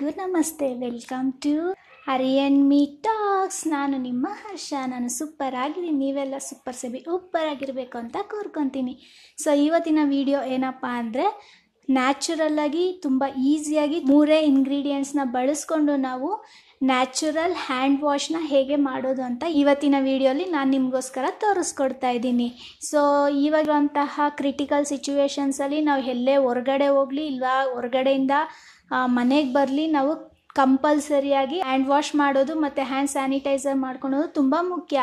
ಎಲ್ರಿಗೂ ನಮಸ್ತೆ, welcome to ಹರಿಯನ್ ಮೀ ಟಾಕ್ಸ್. ನಾನು ನಿಮ್ಮ ಹರ್ಷ. ನಾನು ಸೂಪರ್ ಆಗಿದ್ದೀನಿ, ನೀವೆಲ್ಲ ಸೂಪರ್ ಸೇಬಿ ಉಪ್ಪರ್ ಆಗಿರಬೇಕು ಅಂತ ಕೋರ್ಕೊತೀನಿ. ಸೊ ಇವತ್ತಿನ ವಿಡಿಯೋ ಏನಪ್ಪ ಅಂದರೆ, ನ್ಯಾಚುರಲ್ಲಾಗಿ ತುಂಬ ಈಸಿಯಾಗಿ ಮೂರೇ ಇಂಗ್ರೀಡಿಯೆಂಟ್ಸ್ನ ಬಳಸ್ಕೊಂಡು ನಾವು ನ್ಯಾಚುರಲ್ ಹ್ಯಾಂಡ್ ವಾಶ್ನ ಹೇಗೆ ಮಾಡೋದು ಅಂತ ಇವತ್ತಿನ ವಿಡಿಯೋಲಿ ನಾನು ನಿಮಗೋಸ್ಕರ ತೋರಿಸ್ಕೊಡ್ತಾ ಇದ್ದೀನಿ. ಸೊ ಇವಾಗಿರುವಂತಹ ಕ್ರಿಟಿಕಲ್ ಸಿಚುವೇಶನ್ಸಲ್ಲಿ ನಾವು ಎಲ್ಲೇ ಹೊರಗಡೆ ಹೋಗಲಿ ಇಲ್ವಾ, ಹೊರಗಡೆಯಿಂದ ಮನೆಗೆ ಬರಲಿ, ನಾವು ಕಂಪಲ್ಸರಿಯಾಗಿ ಹ್ಯಾಂಡ್ ವಾಶ್ ಮಾಡೋದು ಮತ್ತು ಹ್ಯಾಂಡ್ ಸ್ಯಾನಿಟೈಸರ್ ಮಾಡ್ಕೊಳೋದು ತುಂಬ ಮುಖ್ಯ.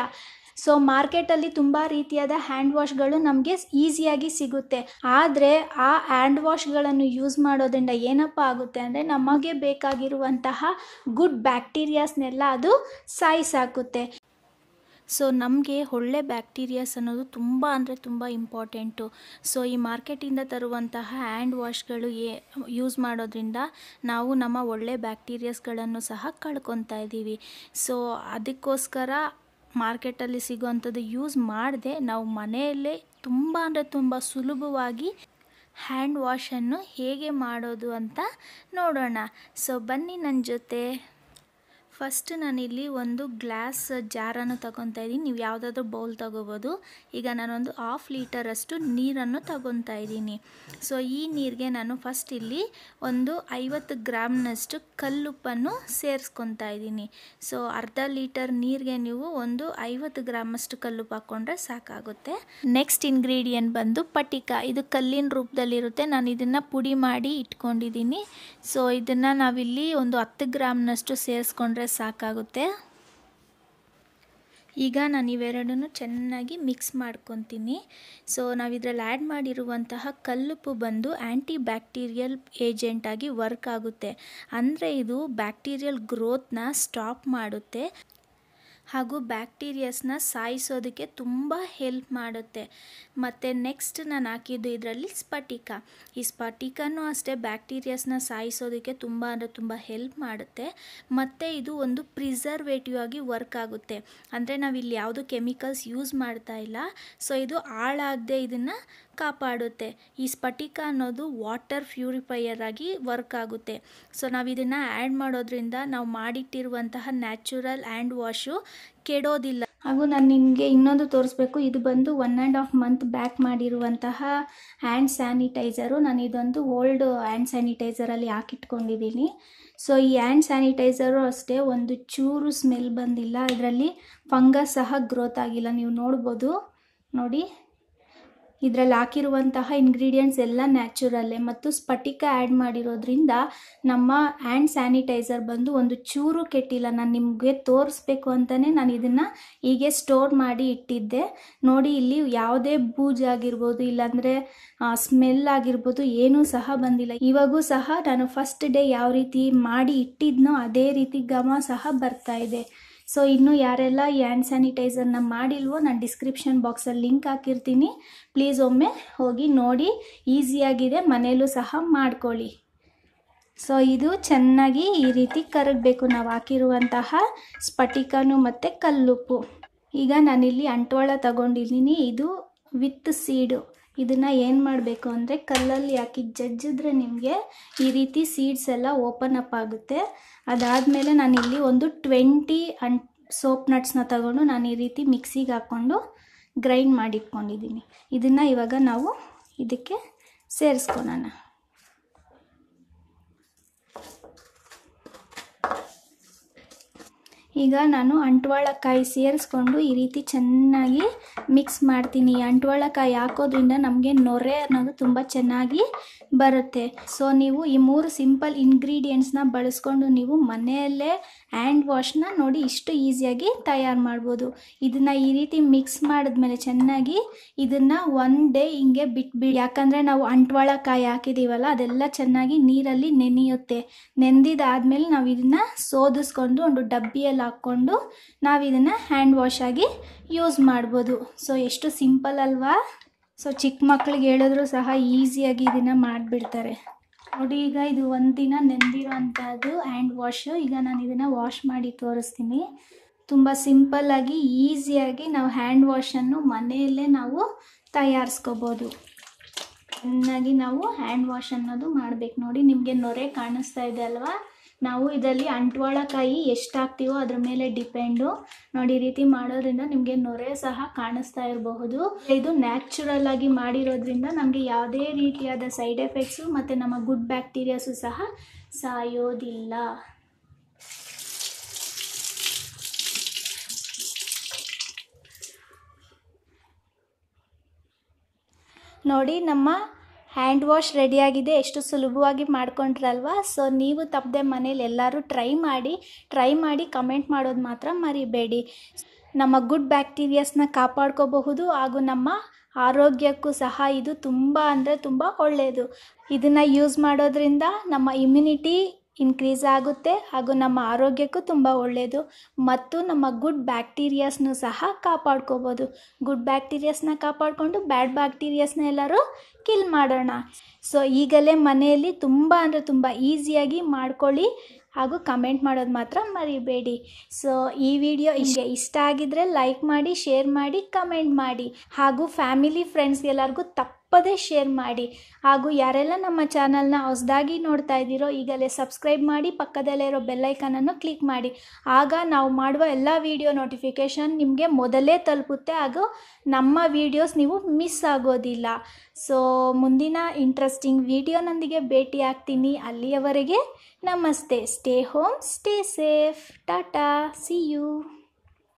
ಸೊ ಮಾರ್ಕೆಟಲ್ಲಿ ತುಂಬ ರೀತಿಯಾದ ಹ್ಯಾಂಡ್ ವಾಶ್ಗಳು ನಮಗೆ ಈಸಿಯಾಗಿ ಸಿಗುತ್ತೆ. ಆದರೆ ಆ ಹ್ಯಾಂಡ್ ವಾಶ್ಗಳನ್ನು ಯೂಸ್ ಮಾಡೋದ್ರಿಂದ ಏನಪ್ಪ ಆಗುತ್ತೆ ಅಂದರೆ, ನಮಗೆ ಬೇಕಾಗಿರುವಂತಹ ಗುಡ್ ಬ್ಯಾಕ್ಟೀರಿಯಾಸ್ನೆಲ್ಲ ಅದು ಸಾಯಿಸಾಕುತ್ತೆ. ಸೊ ನಮಗೆ ಒಳ್ಳೆ ಬ್ಯಾಕ್ಟೀರಿಯಾಸ್ ಅನ್ನೋದು ತುಂಬ ಅಂದರೆ ತುಂಬ ಇಂಪಾರ್ಟೆಂಟು. ಸೊ ಈ ಮಾರ್ಕೆಟಿಂದ ತರುವಂತಹ ಹ್ಯಾಂಡ್ ವಾಶ್ಗಳು ಯೂಸ್ ಮಾಡೋದ್ರಿಂದ ನಾವು ನಮ್ಮ ಒಳ್ಳೆ ಬ್ಯಾಕ್ಟೀರಿಯಾಸ್ಗಳನ್ನು ಸಹ ಕಳ್ಕೊತಾ ಇದ್ದೀವಿ. ಸೊ ಅದಕ್ಕೋಸ್ಕರ ಮಾರ್ಕೆಟಲ್ಲಿ ಸಿಗೋವಂಥದ್ದು ಯೂಸ್ ಮಾಡದೆ ನಾವು ಮನೆಯಲ್ಲೇ ತುಂಬ ಅಂದರೆ ತುಂಬ ಸುಲಭವಾಗಿ ಹ್ಯಾಂಡ್ ವಾಶನ್ನು ಹೇಗೆ ಮಾಡೋದು ಅಂತ ನೋಡೋಣ. ಸೊ ಬನ್ನಿ ನನ್ನ ಜೊತೆ. ಫಸ್ಟ್ ನಾನಿಲ್ಲಿ ಒಂದು ಗ್ಲಾಸ್ ಜಾರನ್ನು ತಗೊತಾ ಇದ್ದೀನಿ. ನೀವು ಯಾವುದಾದ್ರೂ ಬೌಲ್ ತಗೋಬೋದು. ಈಗ ನಾನೊಂದು ಹಾಫ್ ಲೀಟರಷ್ಟು ನೀರನ್ನು ತಗೊತಾ ಇದ್ದೀನಿ. ಸೊ ಈ ನೀರಿಗೆ ನಾನು ಫಸ್ಟ್ ಇಲ್ಲಿ ಒಂದು 50 ಗ್ರಾಮ್ನಷ್ಟು ಕಲ್ಲುಪ್ಪನ್ನು ಸೇರಿಸ್ಕೊತಾ ಇದ್ದೀನಿ. ಸೊ ಅರ್ಧ ಲೀಟರ್ ನೀರಿಗೆ ನೀವು ಒಂದು 50 ಗ್ರಾಮಷ್ಟು ಕಲ್ಲುಪ್ಪು ಹಾಕ್ಕೊಂಡ್ರೆ ಸಾಕಾಗುತ್ತೆ. ನೆಕ್ಸ್ಟ್ ಇಂಗ್ರೀಡಿಯೆಂಟ್ ಬಂದು ಪಟಿಕ. ಇದು ಕಲ್ಲಿನ ರೂಪದಲ್ಲಿರುತ್ತೆ. ನಾನು ಇದನ್ನು ಪುಡಿ ಮಾಡಿ ಇಟ್ಕೊಂಡಿದ್ದೀನಿ. ಸೊ ಇದನ್ನು ನಾವಿಲ್ಲಿ ಒಂದು 10 ಗ್ರಾಮ್ನಷ್ಟು ಸೇರಿಸ್ಕೊಂಡ್ರೆ ಸಾಕಾಗುತ್ತೆ. ಈಗ ನಾನು ಇವೆರಡನ್ನು ಚೆನ್ನಾಗಿ ಮಿಕ್ಸ್ ಮಾಡ್ಕೊತೀನಿ. ಸೊ ನಾವು ಇದರಲ್ಲಿ ಆ್ಯಡ್ ಮಾಡಿರುವಂತಹ ಕಲ್ಲುಪ್ಪು ಬಂದು ಆ್ಯಂಟಿ ಬ್ಯಾಕ್ಟೀರಿಯಲ್ ಏಜೆಂಟಾಗಿ ವರ್ಕ್ ಆಗುತ್ತೆ. ಅಂದರೆ ಇದು ಬ್ಯಾಕ್ಟೀರಿಯಲ್ ಗ್ರೋತ್ನ ಸ್ಟಾಪ್ ಮಾಡುತ್ತೆ ಹಾಗೂ ಬ್ಯಾಕ್ಟೀರಿಯಾಸ್ನ ಸಾಯಿಸೋದಕ್ಕೆ ತುಂಬ ಹೆಲ್ಪ್ ಮಾಡುತ್ತೆ. ಮತ್ತು ನೆಕ್ಸ್ಟ್ ನಾನು ಹಾಕಿದ್ದು ಇದರಲ್ಲಿ ಸ್ಫಟಿಕ. ಈ ಸ್ಫಟಿಕನೂ ಅಷ್ಟೇ ಬ್ಯಾಕ್ಟೀರಿಯಾಸ್ನ ಸಾಯಿಸೋದಕ್ಕೆ ತುಂಬ ಅಂದರೆ ತುಂಬ ಹೆಲ್ಪ್ ಮಾಡುತ್ತೆ. ಮತ್ತು ಇದು ಒಂದು ಪ್ರಿಸರ್ವೇಟಿವ್ ಆಗಿ ವರ್ಕ್ ಆಗುತ್ತೆ. ಅಂದರೆ ನಾವಿಲ್ಲಿ ಯಾವುದು ಕೆಮಿಕಲ್ಸ್ ಯೂಸ್ ಮಾಡ್ತಾ ಇಲ್ಲ. ಸೊ ಇದು ಹಾಳಾಗದೆ ಇದನ್ನು ಕಾಪಾಡುತ್ತೆ. ಈ ಸ್ಫಟಿಕ ಅನ್ನೋದು ವಾಟರ್ ಪ್ಯೂರಿಫೈಯರ್ ಆಗಿ ವರ್ಕ್ ಆಗುತ್ತೆ. ಸೊ ನಾವು ಇದನ್ನು ಆ್ಯಡ್ ಮಾಡೋದ್ರಿಂದ ನಾವು ಮಾಡಿಟ್ಟಿರುವಂತಹ ನ್ಯಾಚುರಲ್ ಹ್ಯಾಂಡ್ ವಾಶು ಕೆಡೋದಿಲ್ಲ. ಹಾಗೂ ನಾನು ನಿಮಗೆ ಇನ್ನೊಂದು ತೋರಿಸ್ಬೇಕು. ಇದು ಬಂದು 1.5 ಮಂತ್ ಬ್ಯಾಕ್ ಮಾಡಿರುವಂತಹ ಹ್ಯಾಂಡ್ ಸ್ಯಾನಿಟೈಸರು. ನಾನು ಇದೊಂದು ಓಲ್ಡ್ ಹ್ಯಾಂಡ್ ಸ್ಯಾನಿಟೈಸರಲ್ಲಿ ಹಾಕಿಟ್ಕೊಂಡಿದ್ದೀನಿ. ಸೊ ಈ ಹ್ಯಾಂಡ್ ಸ್ಯಾನಿಟೈಸರು ಅಷ್ಟೇ ಒಂದು ಚೂರು ಸ್ಮೆಲ್ ಬಂದಿಲ್ಲ, ಇದರಲ್ಲಿ ಫಂಗಸ್ ಸಹ ಗ್ರೋತ್ ಆಗಿಲ್ಲ. ನೀವು ನೋಡ್ಬೋದು, ನೋಡಿ ಇದರಲ್ಲಿ ಹಾಕಿರುವಂತಹ ಇಂಗ್ರೀಡಿಯೆಂಟ್ಸ್ ಎಲ್ಲ ನ್ಯಾಚುರಲ್ಲೇ ಮತ್ತು ಸ್ಫಟಿಕ ಆ್ಯಡ್ ಮಾಡಿರೋದ್ರಿಂದ ನಮ್ಮ ಹ್ಯಾಂಡ್ ಸ್ಯಾನಿಟೈಸರ್ ಬಂದು ಒಂದು ಚೂರು ಕೆಟ್ಟಿಲ್ಲ. ನಾನು ನಿಮಗೆ ತೋರಿಸ್ಬೇಕು ಅಂತಲೇ ನಾನು ಇದನ್ನು ಹೀಗೆ ಸ್ಟೋರ್ ಮಾಡಿ ಇಟ್ಟಿದ್ದೆ. ನೋಡಿ, ಇಲ್ಲಿ ಯಾವುದೇ ಬೂಜಾಗಿರ್ಬೋದು ಇಲ್ಲಾಂದರೆ ಸ್ಮೆಲ್ ಆಗಿರ್ಬೋದು ಏನೂ ಸಹ ಬಂದಿಲ್ಲ. ಇವಾಗೂ ಸಹ ನಾನು ಫಸ್ಟ್ ಡೇ ಯಾವ ರೀತಿ ಮಾಡಿ ಇಟ್ಟಿದ್ನೋ ಅದೇ ರೀತಿ ಘಮ ಸಹ ಬರ್ತಾ ಇದೆ. ಸೊ ಇನ್ನೂ ಯಾರೆಲ್ಲ ಈ ಹ್ಯಾಂಡ್ ಸ್ಯಾನಿಟೈಸರ್ನ ಮಾಡಿಲ್ವೋ, ನಾನು ಡಿಸ್ಕ್ರಿಪ್ಷನ್ ಬಾಕ್ಸಲ್ಲಿ ಲಿಂಕ್ ಹಾಕಿರ್ತೀನಿ. ಪ್ಲೀಸ್ ಒಮ್ಮೆ ಹೋಗಿ ನೋಡಿ. ಈಸಿಯಾಗಿದೆ, ಮನೆಯಲ್ಲೂ ಸಹ ಮಾಡ್ಕೊಳ್ಳಿ. ಸೊ ಇದು ಚೆನ್ನಾಗಿ ಈ ರೀತಿ ಕರಗಬೇಕು, ನಾವು ಹಾಕಿರುವಂತಹ ಸ್ಫಟಿಕನು ಮತ್ತು ಕಲ್ಲುಪ್ಪು. ಈಗ ನಾನಿಲ್ಲಿ ಅಂಟೋಳ ತಗೊಂಡಿದ್ದೀನಿ, ಇದು ವಿತ್ ಸೀಡು. ಇದನ್ನು ಏನು ಮಾಡಬೇಕು ಅಂದರೆ, ಕಲ್ಲಲ್ಲಿ ಹಾಕಿ ಜಜ್ಜಿದ್ರೆ ನಿಮಗೆ ಈ ರೀತಿ ಸೀಡ್ಸ್ ಎಲ್ಲ ಓಪನ್ ಅಪ್ ಆಗುತ್ತೆ. ಅದಾದಮೇಲೆ ನಾನಿಲ್ಲಿ ಒಂದು 20 ಸೋಪ್ ನಟ್ಸ್ನ ತಗೊಂಡು ನಾನು ಈ ರೀತಿ ಮಿಕ್ಸಿಗೆ ಹಾಕ್ಕೊಂಡು ಗ್ರೈಂಡ್ ಮಾಡಿಟ್ಕೊಂಡಿದ್ದೀನಿ. ಇದನ್ನು ಇವಾಗ ನಾವು ಇದಕ್ಕೆ ಸೇರಿಸ್ಕೊಳ್ಳೋಣ. ಈಗ ನಾನು ಅಂಟ್ವಾಳಕಾಯಿ ಸೇರಿಸ್ಕೊಂಡು ಈ ರೀತಿ ಚೆನ್ನಾಗಿ ಮಿಕ್ಸ್ ಮಾಡ್ತೀನಿ. ಅಂಟ್ವಾಳಕಾಯಿ ಹಾಕೋದ್ರಿಂದ ನಮಗೆ ನೊರೆ ಅನ್ನೋದು ತುಂಬ ಚೆನ್ನಾಗಿ ಬರುತ್ತೆ. ಸೊ ನೀವು ಈ 3 ಸಿಂಪಲ್ ಇಂಗ್ರೀಡಿಯೆಂಟ್ಸ್ನ ಬಳಸ್ಕೊಂಡು ನೀವು ಮನೆಯಲ್ಲೇ ಹ್ಯಾಂಡ್ ವಾಶ್ನ ನೋಡಿ ಇಷ್ಟು ಈಸಿಯಾಗಿ ತಯಾರು ಮಾಡ್ಬೋದು. ಇದನ್ನು ಈ ರೀತಿ ಮಿಕ್ಸ್ ಮಾಡಿದ್ಮೇಲೆ ಚೆನ್ನಾಗಿ ಇದನ್ನು 1 ಡೇ ಹಿಂಗೆ ಬಿಟ್ಬಿಡಿ. ಯಾಕಂದರೆ ನಾವು ಅಂಟ್ವಾಳಕಾಯಿ ಹಾಕಿದ್ದೀವಲ್ಲ, ಅದೆಲ್ಲ ಚೆನ್ನಾಗಿ ನೀರಲ್ಲಿ ನೆನೆಯುತ್ತೆ. ನೆಂದಿದಾದ್ಮೇಲೆ ನಾವು ಇದನ್ನು ಸೋದಿಸ್ಕೊಂಡು ಒಂದು ಡಬ್ಬಿಯಲ್ಲಿ ಹಾಕ್ಕೊಂಡು ನಾವು ಇದನ್ನು ಹ್ಯಾಂಡ್ ವಾಶ್ ಆಗಿ ಯೂಸ್ ಮಾಡ್ಬೋದು. ಸೊ ಎಷ್ಟು ಸಿಂಪಲ್ ಅಲ್ವಾ. ಸೊ ಚಿಕ್ಕ ಮಕ್ಕಳಿಗೆ ಹೇಳಿದ್ರು ಸಹ ಈಸಿಯಾಗಿ ಇದನ್ನು ಮಾಡಿಬಿಡ್ತಾರೆ. ನೋಡಿ, ಈಗ ಇದು ಒಂದಿನ ನೆಂದಿರೋಂಥದ್ದು ಹ್ಯಾಂಡ್ ವಾಶು. ಈಗ ನಾನು ಇದನ್ನು ವಾಶ್ ಮಾಡಿ ತೋರಿಸ್ತೀನಿ. ತುಂಬ ಸಿಂಪಲ್ಲಾಗಿ ಈಸಿಯಾಗಿ ನಾವು ಹ್ಯಾಂಡ್ ವಾಶನ್ನು ಮನೆಯಲ್ಲೇ ನಾವು ತಯಾರಿಸ್ಕೋಬೋದು. ಚೆನ್ನಾಗಿ ನಾವು ಹ್ಯಾಂಡ್ ವಾಶ್ ಅನ್ನೋದು ಮಾಡಬೇಕು. ನೋಡಿ, ನಿಮಗೆ ನೊರೆ ಕಾಣಿಸ್ತಾ ಇದೆ ಅಲ್ವಾ, ನಾವು ಇದರಲ್ಲಿ ಅಂಟವಾಳಕಾಯಿ ಎಷ್ಟು ಹಾಕ್ತಿವೋ ಅದರ ಮೇಲೆ ಡಿಪೆಂಡ್ ನೋಡಿ. ಈ ರೀತಿ ಮಾಡೋದ್ರಿಂದ ನಿಮಗೆ ನೊರೆ ಸಹ ಕಾಣಿಸ್ತಾ ಇರಬಹುದು. ಇದು ನ್ಯಾಚುರಲ್ ಆಗಿ ಮಾಡಿರೋದ್ರಿಂದ ನಮಗೆ ಯಾವುದೇ ರೀತಿಯಾದ ಸೈಡ್ ಎಫೆಕ್ಟ್ಸ್ ಮತ್ತೆ ನಮ್ಮ ಗುಡ್ ಬ್ಯಾಕ್ಟೀರಿಯಾಸ್ ಸಹ ಸಾಯೋದಿಲ್ಲ. ನೋಡಿ ನಮ್ಮ ಹ್ಯಾಂಡ್ ವಾಶ್ ರೆಡಿಯಾಗಿದೆ. ಎಷ್ಟು ಸುಲಭವಾಗಿ ಮಾಡ್ಕೊಂಡ್ರಲ್ವಾ. ಸೊ ನೀವು ತಪ್ಪದೆ ಮನೇಲಿ ಎಲ್ಲರೂ ಟ್ರೈ ಮಾಡಿ ಕಮೆಂಟ್ ಮಾಡೋದು ಮಾತ್ರ ಮರಿಬೇಡಿ. ನಮ್ಮ ಗುಡ್ ಬ್ಯಾಕ್ಟೀರಿಯಾಸ್ನ ಕಾಪಾಡ್ಕೋಬಹುದು ಹಾಗೂ ನಮ್ಮ ಆರೋಗ್ಯಕ್ಕೂ ಸಹ ಇದು ತುಂಬ ಅಂದರೆ ತುಂಬ ಒಳ್ಳೆಯದು. ಇದನ್ನು ಯೂಸ್ ಮಾಡೋದ್ರಿಂದ ನಮ್ಮ ಇಮ್ಯುನಿಟಿ ಇನ್ಕ್ರೀಸ್ ಆಗುತ್ತೆ ಹಾಗೂ ನಮ್ಮ ಆರೋಗ್ಯಕ್ಕೂ ತುಂಬ ಒಳ್ಳೆಯದು ಮತ್ತು ನಮ್ಮ ಗುಡ್ ಬ್ಯಾಕ್ಟೀರಿಯಾಸ್ನು ಸಹ ಕಾಪಾಡ್ಕೋಬೋದು. ಗುಡ್ ಬ್ಯಾಕ್ಟೀರಿಯಾಸ್ನ ಕಾಪಾಡಿಕೊಂಡು ಬ್ಯಾಡ್ ಬ್ಯಾಕ್ಟೀರಿಯಾಸ್ನ ಎಲ್ಲರೂ ಕಿಲ್ ಮಾಡೋಣ. ಸೊ ಈಗಲೇ ಮನೆಯಲ್ಲಿ ತುಂಬ ಅಂದರೆ ತುಂಬ ಈಸಿಯಾಗಿ ಮಾಡ್ಕೊಳ್ಳಿ ಹಾಗೂ ಕಮೆಂಟ್ ಮಾಡೋದು ಮಾತ್ರ ಮರಿಬೇಡಿ. ಸೊ ಈ ವಿಡಿಯೋ ಇಷ್ಟ ಆಗಿದ್ರೆ ಲೈಕ್ ಮಾಡಿ, ಶೇರ್ ಮಾಡಿ, ಕಮೆಂಟ್ ಮಾಡಿ ಹಾಗೂ ಫ್ಯಾಮಿಲಿ ಫ್ರೆಂಡ್ಸ್ ಎಲ್ಲರಿಗೂ ತಪ್ಪದೇ ಶೇರ್ ಮಾಡಿ. ಹಾಗೂ ಯಾರೆಲ್ಲ ನಮ್ಮ ಚಾನಲ್ನ ಹೊಸದಾಗಿ ನೋಡ್ತಾ ಇದ್ದೀರೋ ಈಗಲೇ ಸಬ್ಸ್ಕ್ರೈಬ್ ಮಾಡಿ, ಪಕ್ಕದಲ್ಲೇ ಇರೋ ಬೆಲ್ಲೈಕನನ್ನು ಕ್ಲಿಕ್ ಮಾಡಿ. ಆಗ ನಾವು ಮಾಡುವ ಎಲ್ಲ ವಿಡಿಯೋ ನೋಟಿಫಿಕೇಷನ್ ನಿಮಗೆ ಮೊದಲೇ ತಲುಪುತ್ತೆ ಹಾಗೂ ನಮ್ಮ ವಿಡಿಯೋಸ್ ನೀವು ಮಿಸ್ ಆಗೋದಿಲ್ಲ. ಸೊ ಮುಂದಿನ ಇಂಟ್ರೆಸ್ಟಿಂಗ್ ವಿಡಿಯೋನೊಂದಿಗೆ ಭೇಟಿ ಆಗ್ತೀನಿ. ಅಲ್ಲಿಯವರೆಗೆ ನಮಸ್ತೆ. Stay home, stay safe. Tata. See you.